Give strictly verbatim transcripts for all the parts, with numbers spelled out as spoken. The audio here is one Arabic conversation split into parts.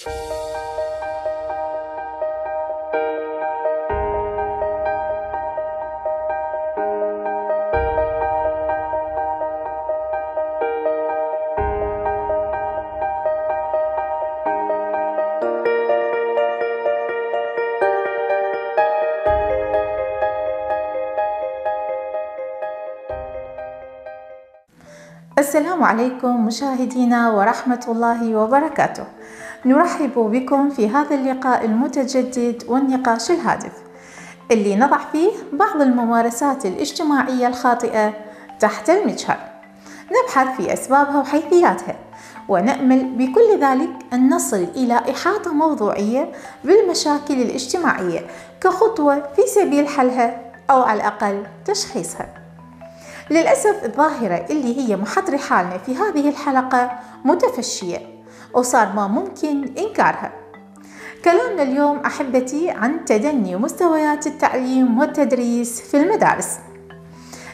السلام عليكم مشاهدينا ورحمة الله وبركاته. نرحب بكم في هذا اللقاء المتجدد والنقاش الهادف اللي نضع فيه بعض الممارسات الاجتماعية الخاطئة تحت المجهر، نبحث في أسبابها وحيثياتها، ونأمل بكل ذلك أن نصل إلى إحاطة موضوعية بالمشاكل الاجتماعية كخطوة في سبيل حلها أو على الأقل تشخيصها. للأسف الظاهرة اللي هي محضرة حالنا في هذه الحلقة متفشية وصار ما ممكن إنكارها. كلامنا اليوم أحبتي عن تدني مستويات التعليم والتدريس في المدارس.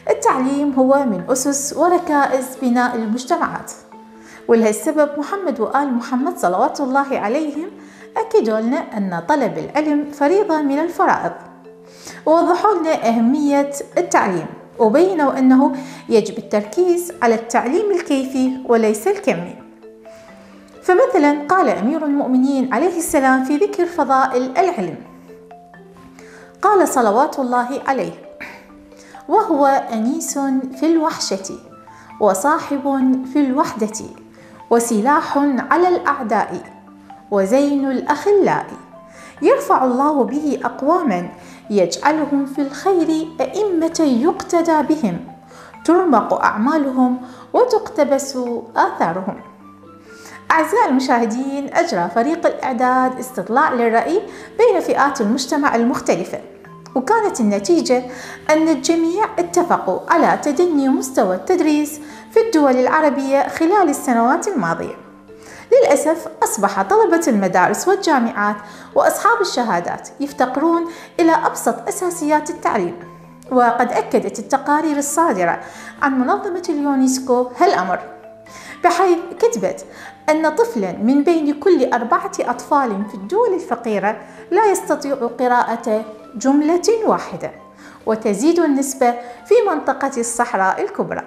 التعليم هو من أسس وركائز بناء المجتمعات، ولهالسبب محمد وآل محمد صلوات الله عليهم أكدوا لنا أن طلب العلم فريضة من الفرائض، ووضحوا لنا أهمية التعليم، وبينوا أنه يجب التركيز على التعليم الكيفي وليس الكمي. فمثلا قال أمير المؤمنين عليه السلام في ذكر فضائل العلم، قال صلوات الله عليه: وهو أنيس في الوحشة وصاحب في الوحدة وسلاح على الأعداء وزين الأخلاء، يرفع الله به أقواما يجعلهم في الخير أئمة يقتدى بهم، ترمق أعمالهم وتقتبس آثارهم. أعزائي المشاهدين، أجرى فريق الإعداد استطلاع للرأي بين فئات المجتمع المختلفة، وكانت النتيجة أن الجميع اتفقوا على تدني مستوى التدريس في الدول العربية خلال السنوات الماضية. للأسف أصبح طلبة المدارس والجامعات وأصحاب الشهادات يفتقرون إلى أبسط أساسيات التعليم، وقد أكدت التقارير الصادرة عن منظمة اليونسكو هالأمر، بحيث كتبت أن طفلا من بين كل أربعة أطفال في الدول الفقيرة لا يستطيع قراءة جملة واحدة، وتزيد النسبة في منطقة الصحراء الكبرى.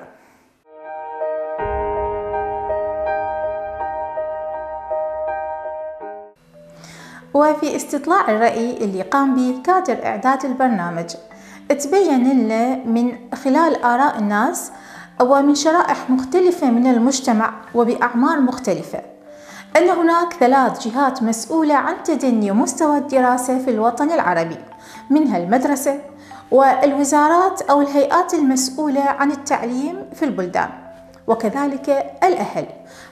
وفي استطلاع الرأي اللي قام به كادر إعداد البرنامج، تبين لنا من خلال آراء الناس ومن شرائح مختلفة من المجتمع وبأعمار مختلفة أن هناك ثلاث جهات مسؤولة عن تدني مستوى الدراسة في الوطن العربي، منها المدرسة والوزارات أو الهيئات المسؤولة عن التعليم في البلدان، وكذلك الأهل،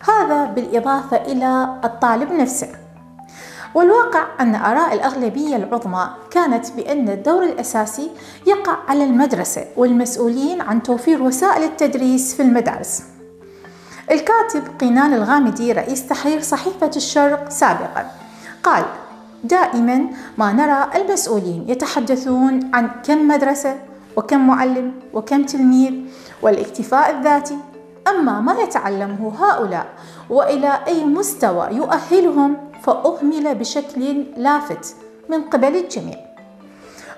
هذا بالإضافة إلى الطالب نفسه. والواقع أن آراء الأغلبية العظمى كانت بأن الدور الأساسي يقع على المدرسة والمسؤولين عن توفير وسائل التدريس في المدارس. الكاتب قينان الغامدي رئيس تحرير صحيفة الشرق سابقا قال: دائما ما نرى المسؤولين يتحدثون عن كم مدرسة وكم معلم وكم تلميذ والاكتفاء الذاتي، أما ما يتعلمه هؤلاء وإلى أي مستوى يؤهلهم فأهمل بشكل لافت من قبل الجميع.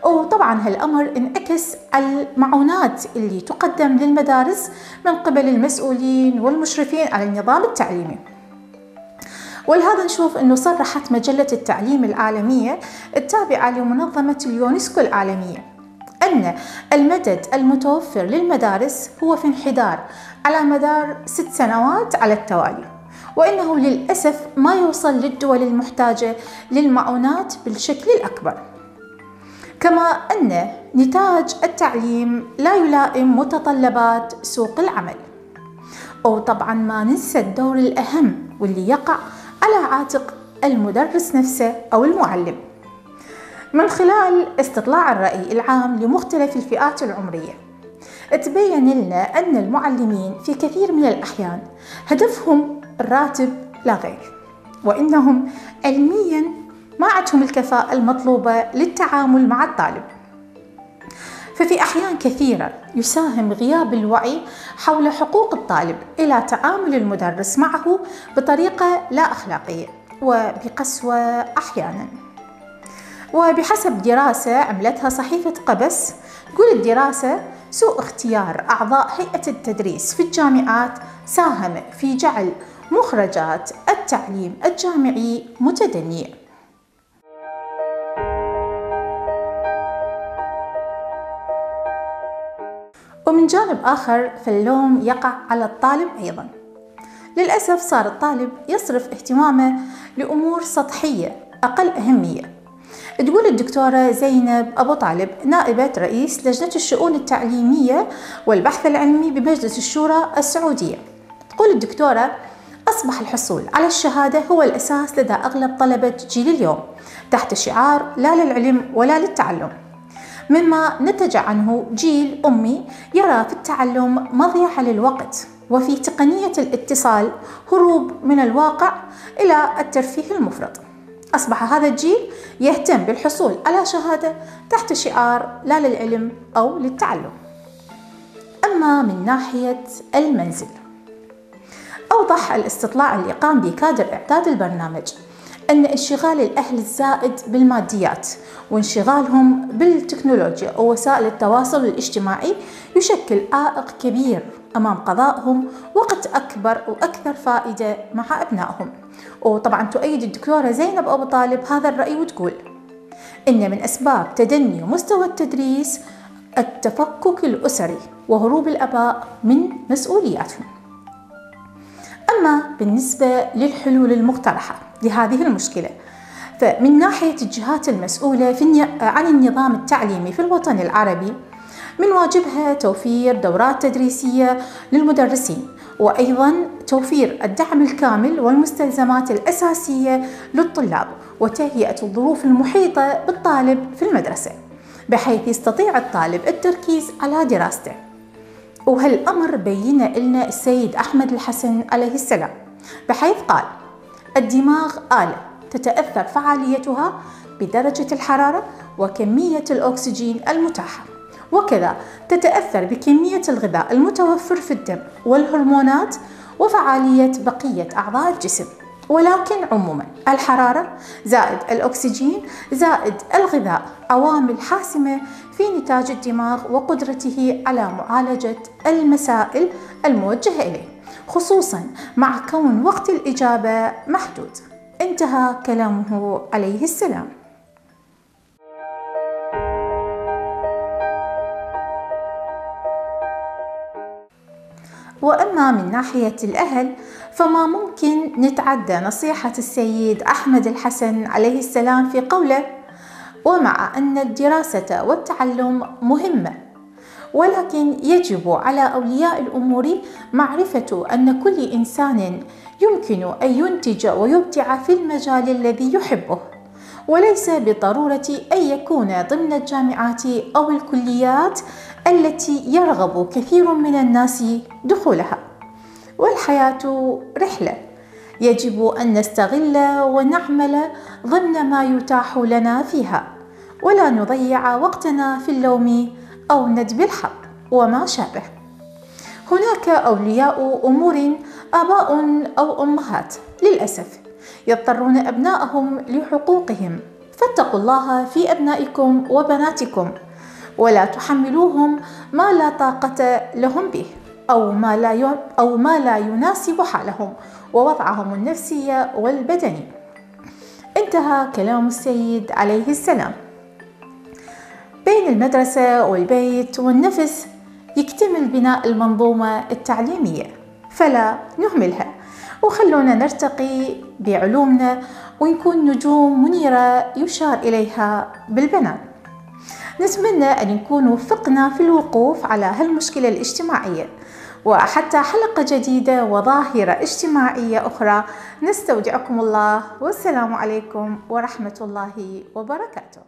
وطبعا هالأمر انعكس على المعونات اللي تقدم للمدارس من قبل المسؤولين والمشرفين على النظام التعليمي. ولهذا نشوف أنه صرحت مجلة التعليم العالمية التابعة لمنظمة اليونسكو العالمية أن المدد المتوفر للمدارس هو في انحدار على مدار ست سنوات على التوالي، وإنه للأسف ما يوصل للدول المحتاجة للمعونات بالشكل الأكبر. كما أن نتاج التعليم لا يلائم متطلبات سوق العمل. وطبعا ما ننسى الدور الأهم واللي يقع على عاتق المدرس نفسه أو المعلم. من خلال استطلاع الرأي العام لمختلف الفئات العمرية، تبين لنا أن المعلمين في كثير من الأحيان هدفهم الراتب لا غير، وإنهم علمياً ما عندهم الكفاءة المطلوبة للتعامل مع الطالب. ففي أحيان كثيرة يساهم غياب الوعي حول حقوق الطالب إلى تعامل المدرس معه بطريقة لا أخلاقية، وبقسوة أحيانا. وبحسب دراسة عملتها صحيفة قبس، تقول الدراسة: سوء اختيار أعضاء هيئة التدريس في الجامعات ساهم في جعل مخرجات التعليم الجامعي متدنية. ومن جانب آخر فاللوم يقع على الطالب أيضا. للأسف صار الطالب يصرف اهتمامه لأمور سطحية أقل أهمية. تقول الدكتورة زينب أبو طالب، نائبة رئيس لجنة الشؤون التعليمية والبحث العلمي بمجلس الشورى السعودية، تقول الدكتورة: أصبح الحصول على الشهادة هو الأساس لدى أغلب طلبة جيل اليوم، تحت شعار لا للعلم ولا للتعلم، مما نتج عنه جيل أمي يرى في التعلم مضيعة للوقت، وفي تقنية الاتصال هروب من الواقع إلى الترفيه المفرط. أصبح هذا الجيل يهتم بالحصول على شهادة تحت شعار لا للعلم أو للتعلم. أما من ناحية المنزل، أوضح الاستطلاع اللي قام به كادر إعداد البرنامج أن انشغال الأهل الزائد بالماديات وانشغالهم بالتكنولوجيا ووسائل التواصل الاجتماعي يشكل عائق كبير أمام قضائهم وقت أكبر وأكثر فائدة مع أبنائهم. وطبعا تؤيد الدكتورة زينب أبو طالب هذا الرأي وتقول: إن من أسباب تدني مستوى التدريس التفكك الأسري وهروب الآباء من مسؤولياتهم. أما بالنسبة للحلول المقترحة لهذه المشكلة، فمن ناحية الجهات المسؤولة في عن النظام التعليمي في الوطن العربي، من واجبها توفير دورات تدريسية للمدرسين، وأيضا توفير الدعم الكامل والمستلزمات الأساسية للطلاب، وتهيئة الظروف المحيطة بالطالب في المدرسة بحيث يستطيع الطالب التركيز على دراسته. وهالأمر بيّنه لنا السيد أحمد الحسن عليه السلام، بحيث قال: الدماغ آلة تتأثر فعاليتها بدرجة الحرارة وكمية الأكسجين المتاحة، وكذا تتأثر بكمية الغذاء المتوفر في الدم والهرمونات وفعالية بقية أعضاء الجسم. ولكن عموما الحرارة زائد الأكسجين زائد الغذاء عوامل حاسمة في نتاج الدماغ وقدرته على معالجة المسائل الموجهة إليه، خصوصا مع كون وقت الإجابة محدود. انتهى كلامه عليه السلام. وأما من ناحية الأهل، فما ممكن نتعدى نصيحة السيد أحمد الحسن عليه السلام في قوله: ومع أن الدراسة والتعلم مهمة، ولكن يجب على أولياء الأمور معرفة أن كل إنسان يمكن أن ينتج ويبدع في المجال الذي يحبه، وليس بالضرورة أن يكون ضمن الجامعات أو الكليات التي يرغب كثير من الناس دخولها. والحياة رحلة يجب أن نستغل ونعمل ضمن ما يتاح لنا فيها، ولا نضيع وقتنا في اللوم أو ندب الحق وما شابه. هناك أولياء أمور، آباء أو أمهات، للأسف يضطرون أبنائهم لحقوقهم، فاتقوا الله في أبنائكم وبناتكم، ولا تحملوهم ما لا طاقة لهم به أو ما لا أو ما لا يناسب حالهم ووضعهم النفسي والبدني. انتهى كلام السيد عليه السلام. بين المدرسة والبيت والنفس يكتمل بناء المنظومة التعليمية، فلا نهملها، وخلونا نرتقي بعلومنا ونكون نجوم منيرة يشار إليها بالبنان. نتمنى أن نكون وفقنا في الوقوف على هالمشكلة الاجتماعية، وحتى حلقة جديدة وظاهرة اجتماعية أخرى نستودعكم الله، والسلام عليكم ورحمة الله وبركاته.